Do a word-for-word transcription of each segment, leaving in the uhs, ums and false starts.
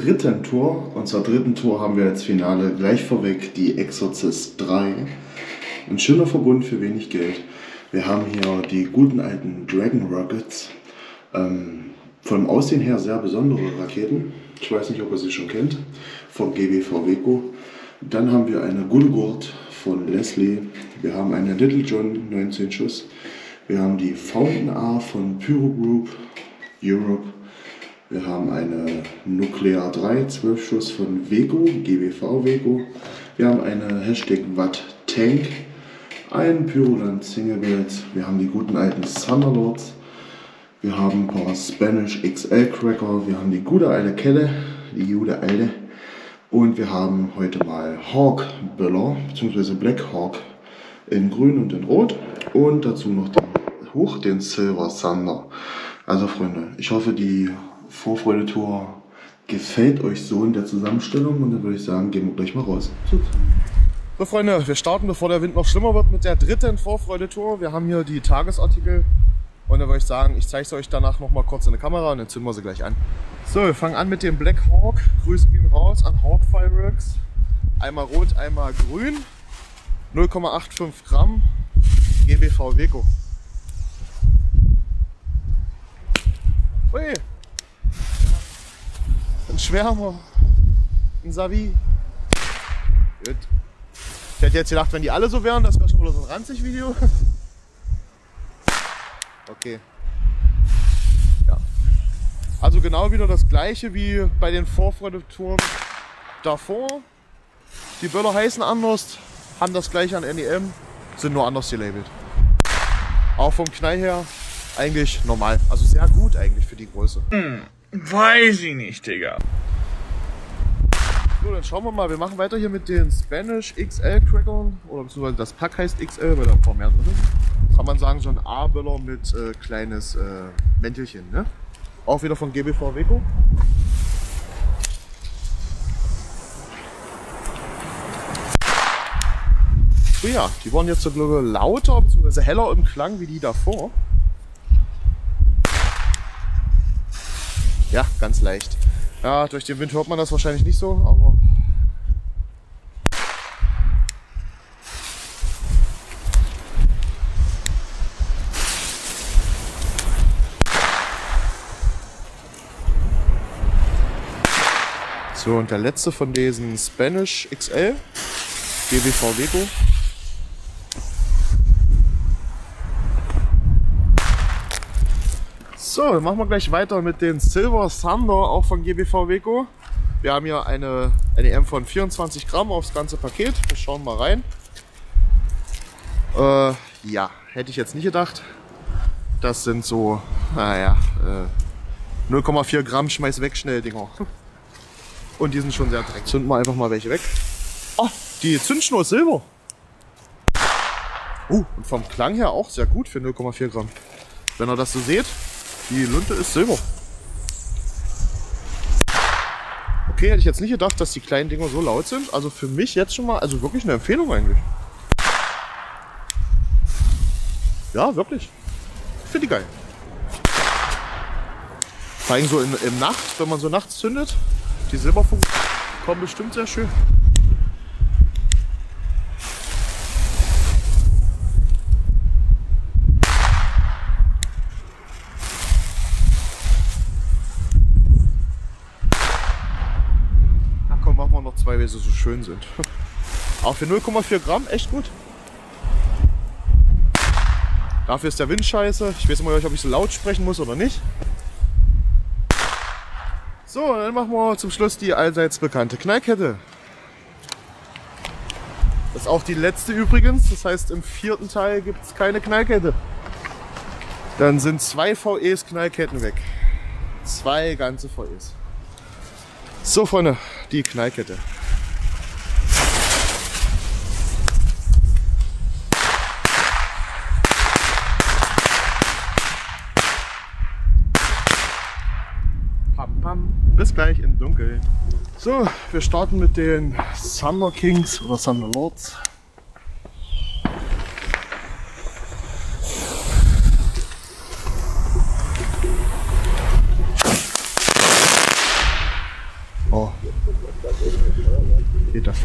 dritten Tour. Und zur dritten Tour haben wir als Finale gleich vorweg die Exorcist drei. Ein schöner Verbund für wenig Geld. Wir haben hier die guten alten Dragon Rockets. Ähm, vom Aussehen her sehr besondere Raketen. Ich weiß nicht, ob ihr sie schon kennt. Vom G W V WECO. Dann haben wir eine Gulgurt von Leslie. Wir haben eine Little John neunzehn Schuss. Wir haben die Fountain A von Pyro Group Europe. Wir haben eine Nuklear drei, zwölf Schuss von VEGO, G W V WEGO. Wir haben eine Hashtag Watt Tank, ein Pyroland Single Build. Wir haben die guten alten Thunderlords. Wir haben ein paar Spanish X L Cracker. Wir haben die gute alte Kelle, die gute alte. Und wir haben heute mal Hawk Böller, beziehungsweise Black Hawk in grün und in rot. Und dazu noch den, hoch den Silver Thunder. Also Freunde, ich hoffe, die Vorfreude-Tour gefällt euch so in der Zusammenstellung und dann würde ich sagen, gehen wir gleich mal raus. So Freunde, wir starten, bevor der Wind noch schlimmer wird, mit der dritten Vorfreude-Tour. Wir haben hier die Tagesartikel und dann würde ich sagen, ich zeige es euch danach noch mal kurz in die Kamera und dann zünden wir sie gleich an. So, wir fangen an mit dem Black Hawk. Grüße gehen raus an Hawk Fireworks. Einmal rot, einmal grün. null Komma fünfundachtzig Gramm. G W V WECO. Ui! Ein Schwärmer, ein Savi. Gut. Ich hätte jetzt gedacht, wenn die alle so wären, das wäre schon wieder so ein ranzig Video. Okay. Ja. Also genau wieder das gleiche wie bei den Vorfreude-Touren davor. Die Böller heißen anders, haben das gleiche an N E M, sind nur anders gelabelt. Auch vom Knall her eigentlich normal. Also sehr gut eigentlich für die Größe. Hm. Weiß ich nicht, Digga. So, dann schauen wir mal. Wir machen weiter hier mit den Spanish X L Crackern. Oder beziehungsweise das Pack heißt X L, weil da ein paar mehr drin ist. Kann man sagen, so ein A-Böller mit äh, kleines äh, Mäntelchen, ne? Auch wieder von G B V WECO. So ja, die waren jetzt so glaube ich lauter, beziehungsweise heller im Klang wie die davor. Ja, ganz leicht. Ja, durch den Wind hört man das wahrscheinlich nicht so, aber... So, und der letzte von diesen Spanish X L, G W V WECO. So, dann machen wir gleich weiter mit den Silver Thunder, auch von G W V WECO. Wir haben hier eine N E M von vierundzwanzig Gramm aufs ganze Paket. Wir schauen mal rein. Äh, ja, hätte ich jetzt nicht gedacht. Das sind so, naja, äh, null Komma vier Gramm schmeiß weg schnell Dinger. Und die sind schon sehr dreckig. Zünden wir einfach mal welche weg. Oh, die Zündschnur ist silber. Uh, und vom Klang her auch sehr gut für null Komma vier Gramm. Wenn ihr das so seht. Die Lunte ist silber. Okay, hätte ich jetzt nicht gedacht, dass die kleinen Dinger so laut sind. Also für mich jetzt schon mal, also wirklich eine Empfehlung eigentlich. Ja, wirklich. Ich finde die geil. Vor allem so in, in Nacht, wenn man so nachts zündet. Die Silberfunken kommen bestimmt sehr schön. Weil sie so schön sind. Auch für null Komma vier Gramm echt gut. Dafür ist der Wind scheiße. Ich weiß nicht, ob ich so laut sprechen muss oder nicht. So, dann machen wir zum Schluss die allseits bekannte Knallkette. Das ist auch die letzte übrigens. Das heißt, im vierten Teil gibt es keine Knallkette. Dann sind zwei V Es Knallketten weg. Zwei ganze V Es. So, Freunde, die Knallkette. Pam, pam. Bis gleich im Dunkeln. So, wir starten mit den Thunder Kings oder Thunder Lords.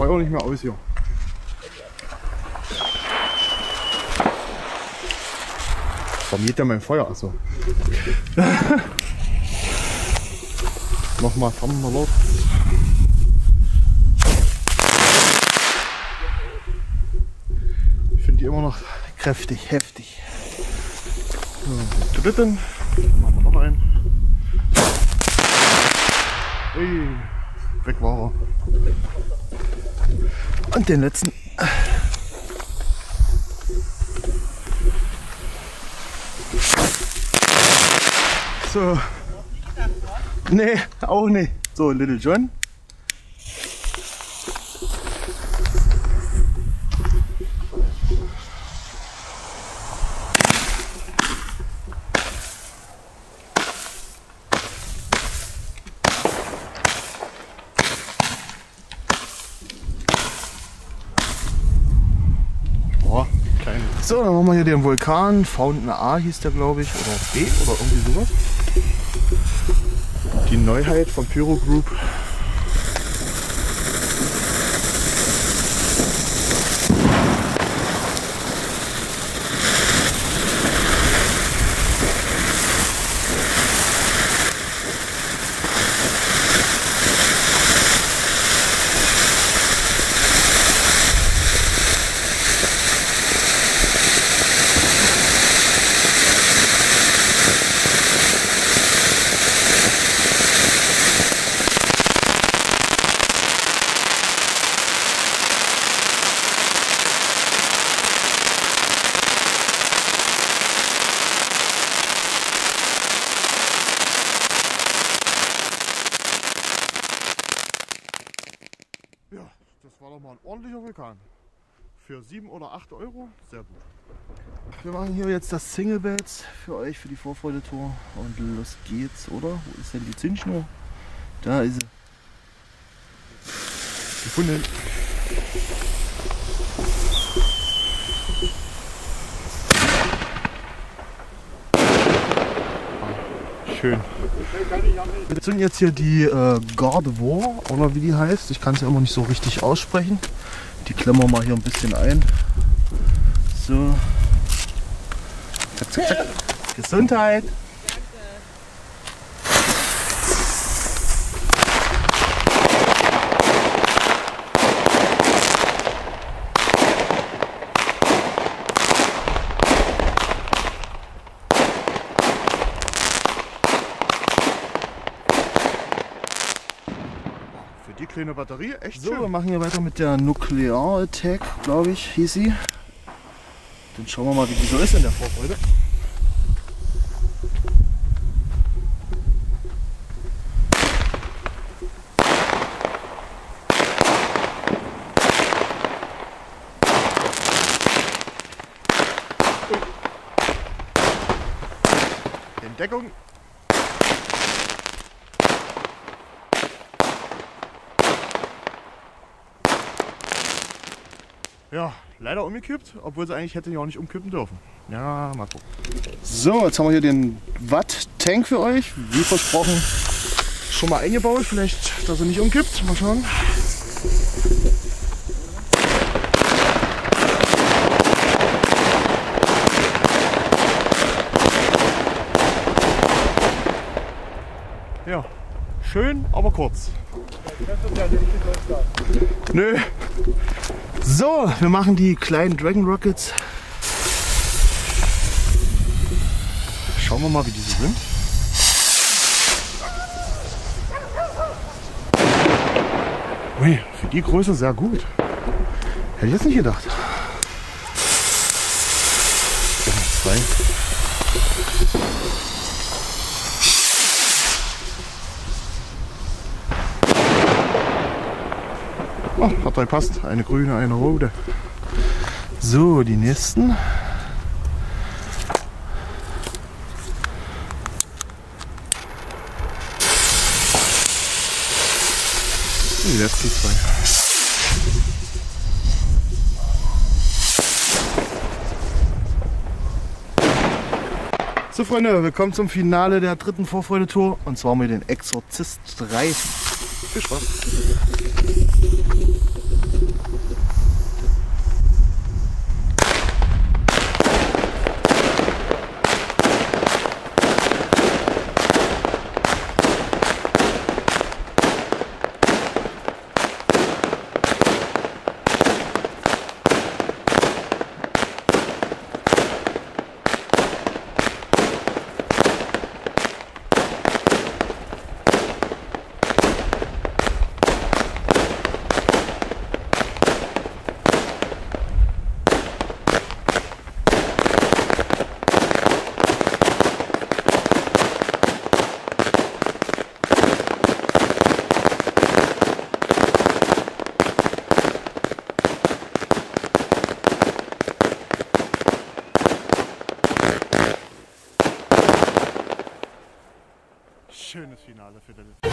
Feuer nicht mehr aus hier. Warum geht ja mein Feuer? Achso. Nochmal Thunderlords. Ich finde die immer noch kräftig, heftig. So, dritten. Dann machen wir noch einen. Ui, weg war er. Und den letzten. So. Nee, auch nicht. So, Little John. Boah, klein. So, dann machen wir hier den Vulkan. Fountain A hieß der, glaube ich. Oder B oder irgendwie sowas. Die Neuheit von Pyro Group. Für sieben oder acht Euro, sehr gut. Wir machen hier jetzt das Single Bed für euch, für die Vorfreude-Tour. Und los geht's, oder? Wo ist denn die Zinsschnur? Da ist sie. Gefunden. Schön. Wir zünden jetzt hier die äh, Gardevoir, oder wie die heißt. Ich kann es ja immer nicht so richtig aussprechen. Die klemmen wir mal hier ein bisschen ein. So. Zack, zack, zack. Gesundheit. Kleine Batterie, echt so, schön. Wir machen hier weiter mit der Nuclear Attack, glaube ich, hieß sie. Dann schauen wir mal, wie die so ist in der Vorfreude. Entdeckung. Ja, leider umgekippt, obwohl sie eigentlich hätte ja auch nicht umkippen dürfen. Ja, mal gucken. So, jetzt haben wir hier den Watt Tank für euch, wie versprochen, schon mal eingebaut. Vielleicht, dass er nicht umkippt. Mal schauen. Ja, schön, aber kurz. Nö. So, wir machen die kleinen Dragon Rockets. Schauen wir mal, wie die so sind. Ui, für die Größe sehr gut. Hätte ich jetzt nicht gedacht. Zwei. Oh, hat drei passt. Eine grüne, eine rote. So, die nächsten. Die letzten zwei. So Freunde, willkommen zum Finale der dritten Vorfreude-Tour. Und zwar mit den Exorcist drei. Viel Spaß. schönes Finale für den letzten.